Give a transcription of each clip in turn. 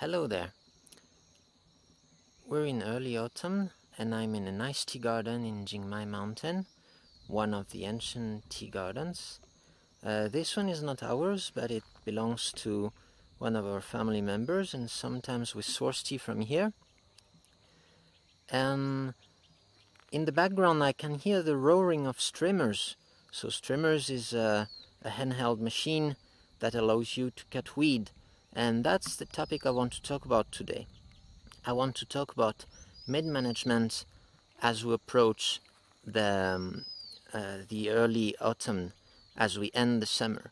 Hello there. We're in early autumn and I'm in a nice tea garden in Jingmai Mountain, one of the ancient tea gardens. This one is not ours, but it belongs to one of our family members, and sometimes we source tea from here. And in the background I can hear the roaring of streamers. So streamers is a handheld machine that allows you to cut weed, and that's the topic I want to talk about today. I want to talk about mid-management as we approach the early autumn, as we end the summer.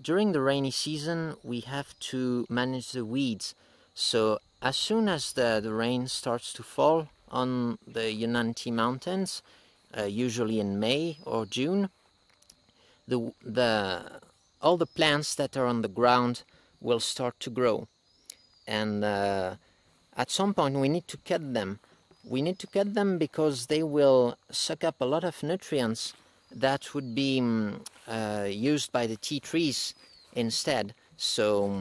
During the rainy season we have to manage the weeds, so as soon as the rain starts to fall on the Yunnan tea mountains, usually in May or June, all the plants that are on the ground will start to grow, and at some point we need to cut them. We need to cut them because they will suck up a lot of nutrients that would be used by the tea trees instead. So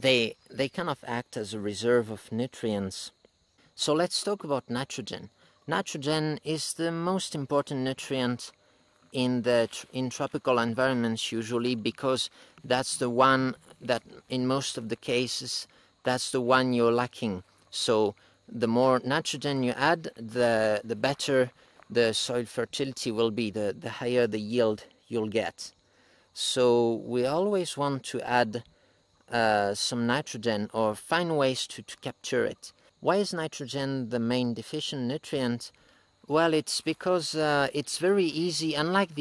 they kind of act as a reserve of nutrients. So let's talk about nitrogen. Nitrogen is the most important nutrient in tropical environments usually, because that's the one that in most of the cases that's the one you're lacking. So the more nitrogen you add, the better the soil fertility will be, the higher the yield you'll get. So we always want to add some nitrogen or find ways to capture it. Why is nitrogen the main deficient nutrient? Well, it's because it's very easy, unlike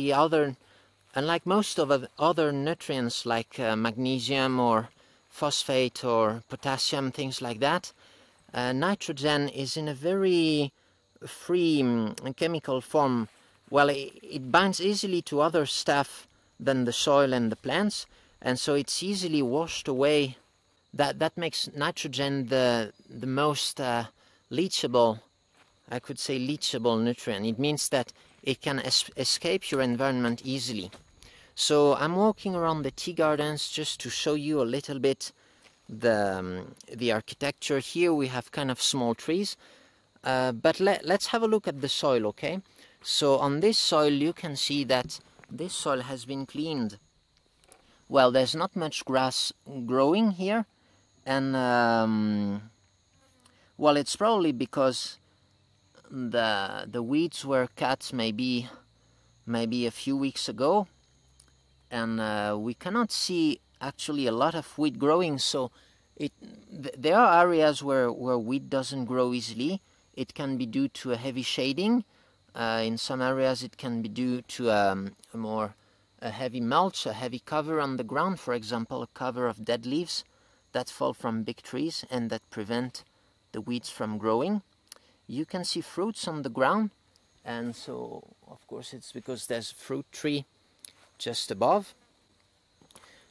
most of other nutrients like magnesium or phosphate or potassium, things like that. Nitrogen is in a very free chemical form. Well, it binds easily to other stuff than the soil and the plants, and so it's easily washed away. That makes nitrogen the most leachable, I could say, leachable nutrient. It means that it can escape your environment easily. So I'm walking around the tea gardens just to show you a little bit the architecture. Here we have kind of small trees, but let's have a look at the soil, okay? So on this soil you can see that this soil has been cleaned. Well, there's not much grass growing here, and well, it's probably because the weeds were cut maybe a few weeks ago, and we cannot see actually a lot of wheat growing. So there are areas where wheat doesn't grow easily. It can be due to a heavy shading. In some areas it can be due to a heavy mulch, a heavy cover on the ground, for example, a cover of dead leaves that fall from big trees and that prevent the weeds from growing. You can see fruits on the ground, and so of course it's because there's a fruit tree just above.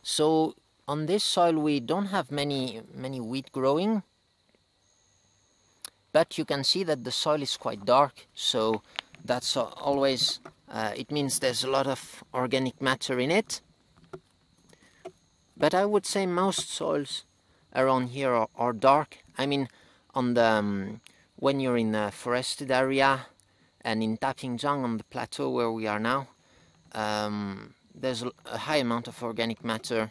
So on this soil we don't have many wheat growing, but you can see that the soil is quite dark, so that's always it means there's a lot of organic matter in it. But I would say most soils around here are dark. I mean, on the when you're in a forested area, and in Tapingjiang, on the plateau where we are now, there's a high amount of organic matter.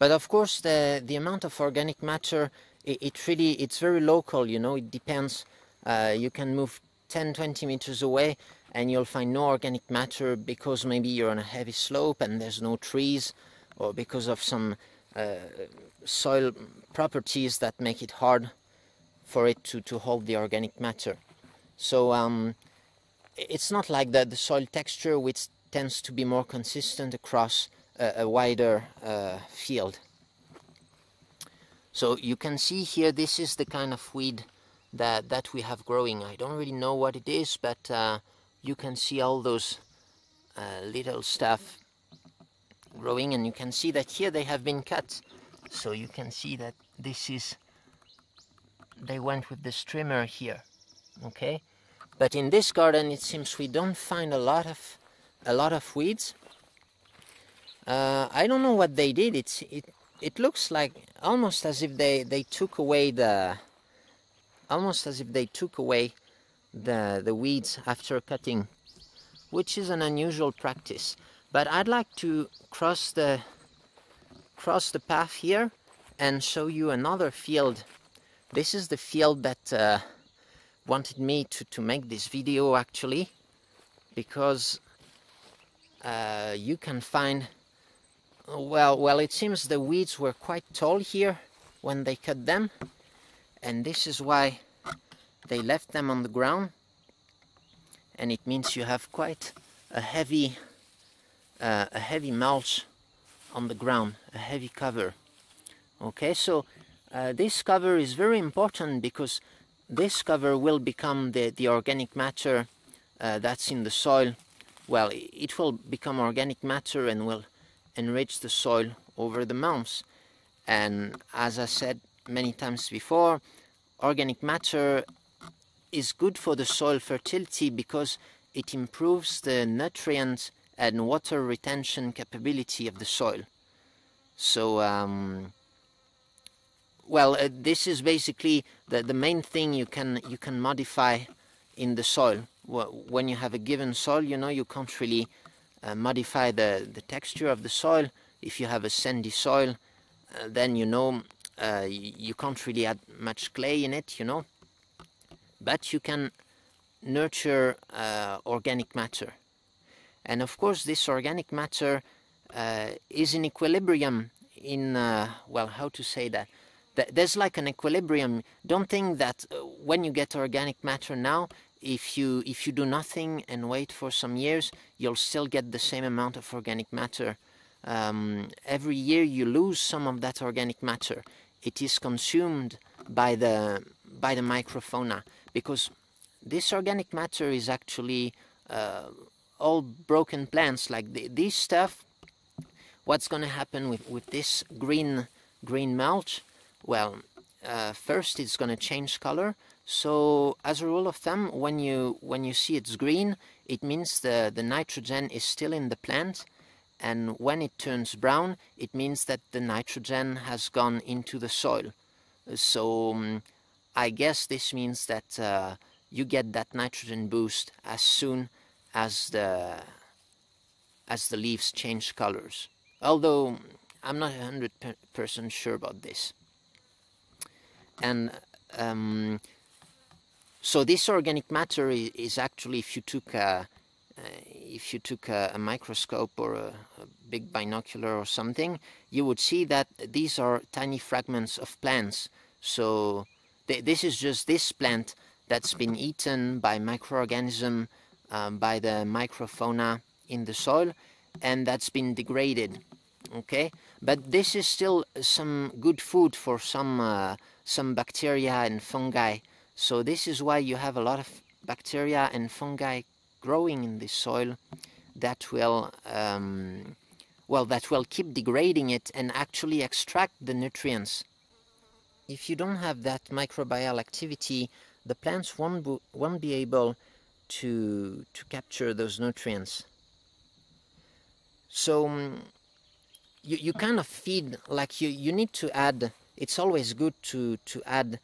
But of course the amount of organic matter, it's very local, you know, it depends. You can move 10-20 meters away and you'll find no organic matter, because maybe you're on a heavy slope and there's no trees, or because of some soil properties that make it hard for it to hold the organic matter. So it's not like that. The soil texture, which tends to be more consistent across a wider field. So you can see here, this is the kind of weed that we have growing. I don't really know what it is, but you can see all those little stuff growing, and you can see that here they have been cut. So you can see that this is, they went with the trimmer here, okay? But in this garden it seems we don't find a lot of weeds. I don't know what they did. It it looks like almost as if they took away the the weeds after cutting, which is an unusual practice. But I'd like to cross the path here and show you another field. This is the field that wanted me to make this video, actually, because you can find, well, it seems the weeds were quite tall here when they cut them, and this is why they left them on the ground, and it means you have quite a heavy mulch on the ground, a heavy cover. Okay, so this cover is very important because this cover will become the organic matter that's in the soil. Well, it will become organic matter and will enrich the soil over the months. And as I said many times before, organic matter is good for the soil fertility because it improves the nutrient and water retention capability of the soil. So this is basically the main thing you can modify in the soil. When you have a given soil, you know, you can't really modify the texture of the soil. If you have a sandy soil, then you know you can't really add much clay in it, you know. But you can nurture organic matter. And of course this organic matter is in equilibrium in, how to say that? There's like an equilibrium. Don't think that when you get organic matter now, if you do nothing and wait for some years, you'll still get the same amount of organic matter. Every year you lose some of that organic matter. It is consumed by the microfauna, because this organic matter is actually all broken plants, like this stuff. What's going to happen with this green mulch? Well, first it's going to change color. So as a rule of thumb, when you see it's green, it means the nitrogen is still in the plant, and when it turns brown, it means that the nitrogen has gone into the soil. So I guess this means that you get that nitrogen boost as soon as the leaves change colors. Although I'm not 100% sure about this. And so this organic matter is actually, if you took a microscope or a big binocular or something, you would see that these are tiny fragments of plants. So this is just this plant that's been eaten by microorganisms, by the microfauna in the soil, and that's been degraded. Okay, but this is still some good food for some bacteria and fungi. So this is why you have a lot of bacteria and fungi growing in this soil that will keep degrading it and actually extract the nutrients. If you don't have that microbial activity, the plants won't be able to capture those nutrients. So you kind of feed, like you need to add. It's always good to add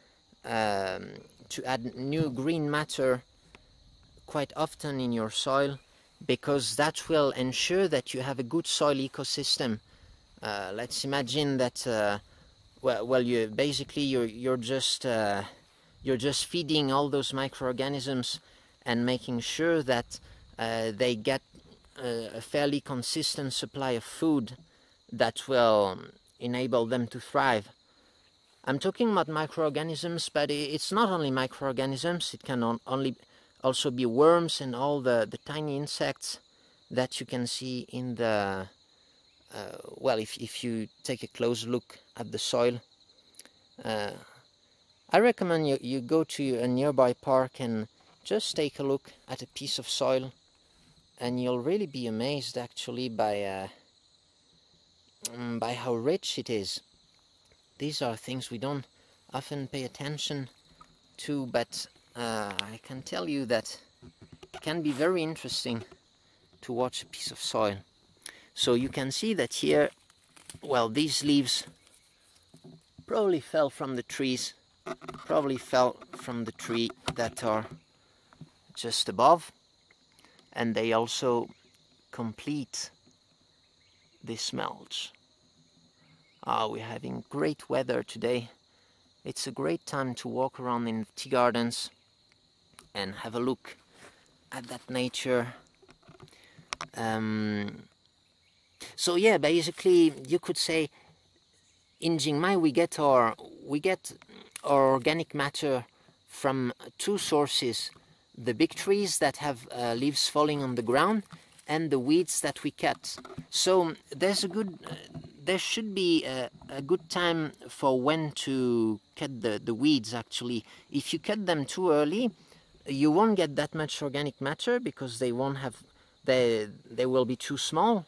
new green matter quite often in your soil, because that will ensure that you have a good soil ecosystem. Let's imagine that you basically you're just feeding all those microorganisms and making sure that they get a fairly consistent supply of food that will enable them to thrive. I'm talking about microorganisms, but it's not only microorganisms. It can also be worms and all the tiny insects that you can see in the if you take a close look at the soil. I recommend you go to a nearby park and just take a look at a piece of soil, and you'll really be amazed, actually, by how rich it is. These are things we don't often pay attention to, but I can tell you that it can be very interesting to watch a piece of soil. So you can see that here, well, these leaves probably fell from the trees, probably fell from the tree that are just above, and they also complete this mulch. We're having great weather today. It's a great time to walk around in the tea gardens and have a look at that nature. So yeah, basically you could say in Jingmai we get our organic matter from two sources: the big trees that have leaves falling on the ground, and the weeds that we cut. So there's a good, there should be a good time for when to cut the weeds. Actually, if you cut them too early, you won't get that much organic matter because they won't have, they will be too small.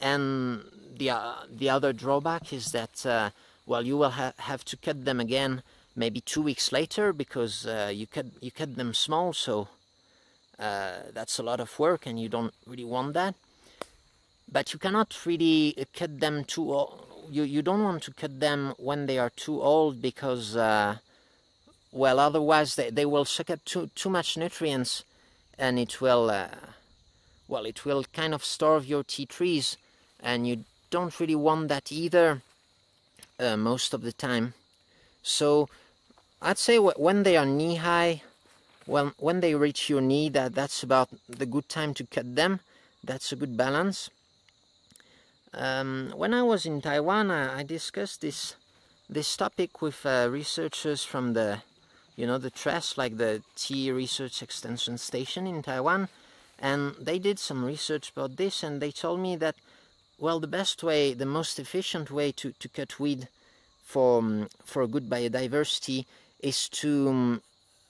And the other drawback is that well, you will have to cut them again maybe 2 weeks later because you cut them small, so that's a lot of work and you don't really want that. But you cannot really cut them too old. You don't want to cut them when they are too old because well, otherwise they will suck up too much nutrients, and it will well, it will kind of starve your tea trees, and you don't really want that either most of the time. So I'd say when they are knee high, well, when they reach your knee, that's about the good time to cut them. That's a good balance. When I was in Taiwan, I discussed this topic with researchers from the, you know, the TRES, like the Tea Research Extension Station in Taiwan, and they did some research about this, and they told me that, well, the best way, the most efficient way to cut weed for a good biodiversity is to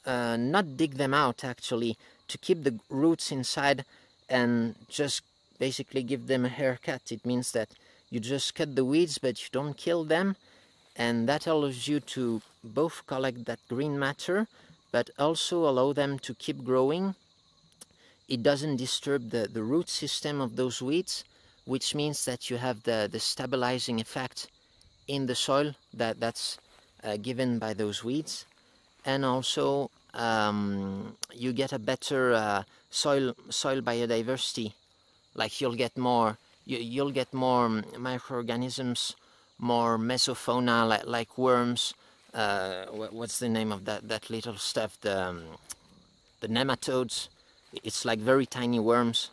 not dig them out, actually, to keep the roots inside and just basically give them a haircut. It means that you just cut the weeds but you don't kill them, and that allows you to both collect that green matter but also allow them to keep growing. It doesn't disturb the root system of those weeds, which means that you have the stabilizing effect in the soil that's given by those weeds. And also you get a better soil biodiversity. Like you'll get more microorganisms, more mesofauna like worms. What's the name of that little stuff? The nematodes. It's like very tiny worms.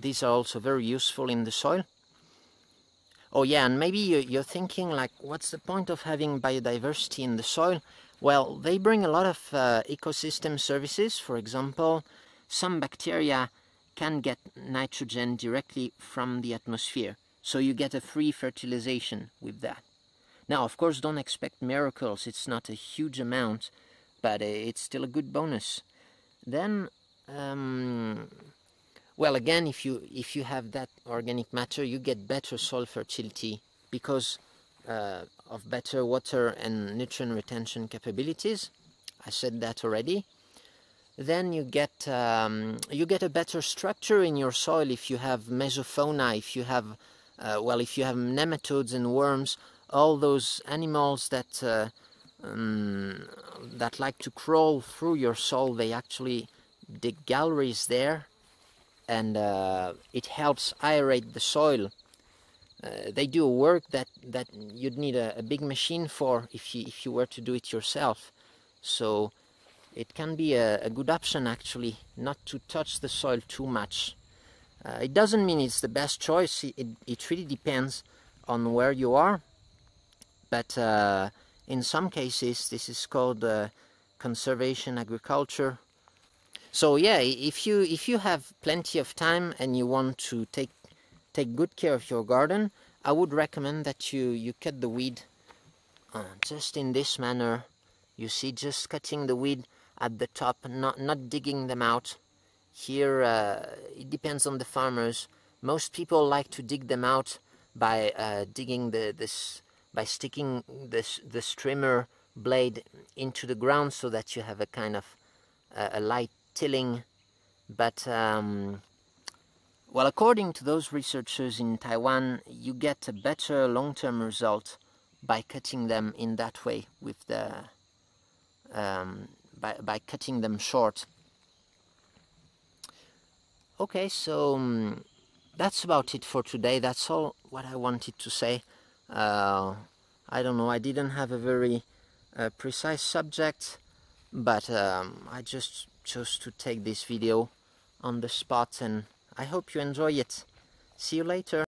These are also very useful in the soil. Oh yeah, and maybe you're thinking like, what's the point of having biodiversity in the soil? Well, they bring a lot of ecosystem services. For example, some bacteria can get nitrogen directly from the atmosphere, so you get a free fertilization with that. Now, of course, don't expect miracles. It's not a huge amount, but it's still a good bonus. Then, well, again, if you have that organic matter, you get better soil fertility because of better water and nutrient retention capabilities. I said that already. Then you get a better structure in your soil if you have mesofauna, if you have well, if you have nematodes and worms, all those animals that that like to crawl through your soil. They actually dig galleries there, and it helps aerate the soil. They do work that you'd need a big machine for if you were to do it yourself. So it can be a good option, actually, not to touch the soil too much. It doesn't mean it's the best choice. It really depends on where you are. But in some cases, this is called conservation agriculture. So yeah, if you have plenty of time and you want to take good care of your garden, I would recommend that you cut the weed just in this manner. You see, just cutting the weed at the top, not digging them out. Here, it depends on the farmers. Most people like to dig them out by digging by sticking the trimmer blade into the ground, so that you have a kind of a light tilling. But well, according to those researchers in Taiwan, you get a better long-term result by cutting them in that way with the by cutting them short. Okay, so that's about it for today. That's all what I wanted to say. I don't know, I didn't have a very precise subject, but I just chose to take this video on the spot, and I hope you enjoy it. See you later.